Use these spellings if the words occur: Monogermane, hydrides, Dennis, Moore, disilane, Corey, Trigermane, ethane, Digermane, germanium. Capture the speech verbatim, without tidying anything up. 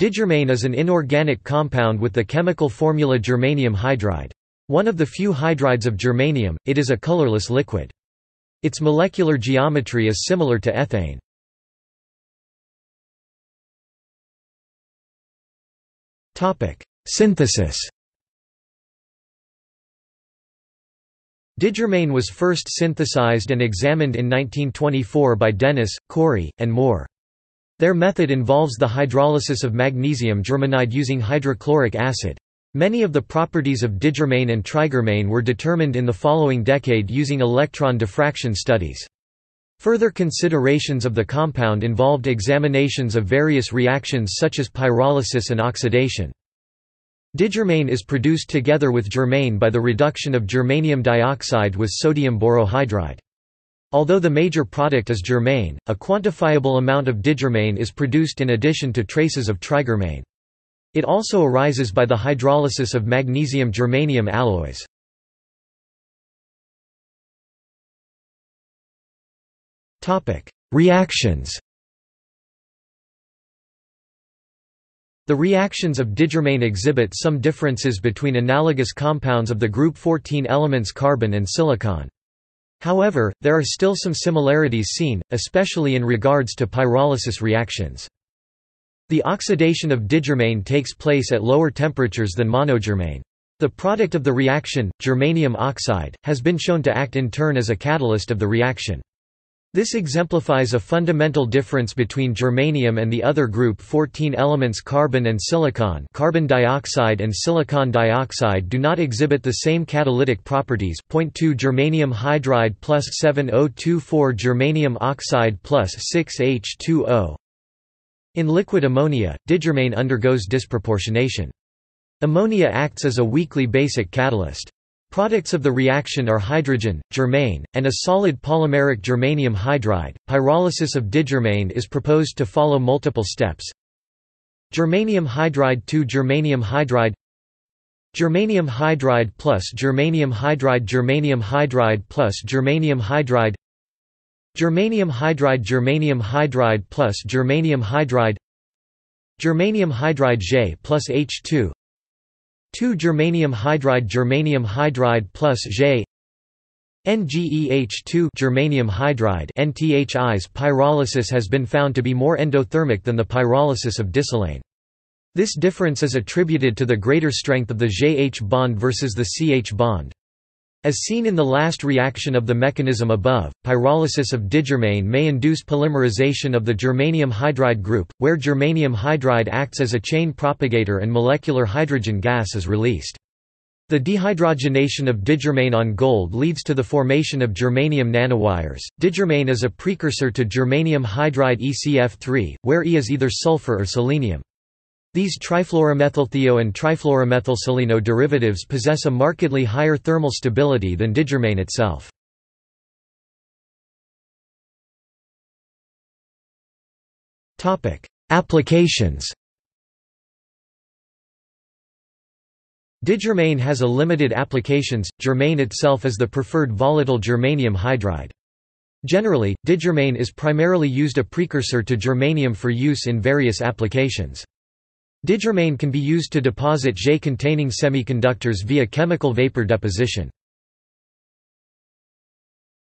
Digermane is an inorganic compound with the chemical formula germanium hydride. One of the few hydrides of germanium, it is a colorless liquid. Its molecular geometry is similar to ethane. Synthesis. Digermane was first synthesized and examined in nineteen twenty-four by Dennis, Corey, and Moore. Their method involves the hydrolysis of magnesium germanide using hydrochloric acid. Many of the properties of digermane and trigermane were determined in the following decade using electron diffraction studies. Further considerations of the compound involved examinations of various reactions such as pyrolysis and oxidation. Digermane is produced together with germane by the reduction of germanium dioxide with sodium borohydride. Although the major product is germane, a quantifiable amount of digermane is produced in addition to traces of trigermane. It also arises by the hydrolysis of magnesium-germanium alloys. Reactions. The reactions of digermane exhibit some differences between analogous compounds of the group fourteen elements carbon and silicon. However, there are still some similarities seen, especially in regards to pyrolysis reactions. The oxidation of digermane takes place at lower temperatures than monogermane. The product of the reaction, germanium oxide, has been shown to act in turn as a catalyst of the reaction. This exemplifies a fundamental difference between germanium and the other group fourteen elements carbon and silicon. Carbon dioxide and silicon dioxide do not exhibit the same catalytic properties. zero point two germanium hydride plus seven O two four germanium oxide plus six H two O. In liquid ammonia, digermane undergoes disproportionation. Ammonia acts as a weakly basic catalyst. Products of the reaction are hydrogen, germane, and a solid polymeric germanium hydride. Pyrolysis of digermane is proposed to follow multiple steps. Germanium hydride to germanium hydride, germanium hydride plus germanium hydride, germanium hydride plus germanium hydride, germanium hydride, germanium hydride plus germanium hydride, germanium hydride J plus H two. two germanium hydride, germanium hydride plus J N G E H two germanium hydride N T H I's pyrolysis has been found to be more endothermic than the pyrolysis of disilane. This difference is attributed to the greater strength of the J H bond versus the C H bond. As seen in the last reaction of the mechanism above, pyrolysis of digermane may induce polymerization of the germanium hydride group, where germanium hydride acts as a chain propagator and molecular hydrogen gas is released. The dehydrogenation of digermane on gold leads to the formation of germanium nanowires. Digermane is a precursor to germanium hydride E C F three, where E is either sulfur or selenium. These trifluoromethylthio and trifluoromethylseleno derivatives possess a markedly higher thermal stability than digermane itself. Applications. Digermane has a limited applications, germane itself is the preferred volatile germanium hydride. Generally, digermane is primarily used as a precursor to germanium for use in various applications. Digermane can be used to deposit J-containing semiconductors via chemical vapor deposition.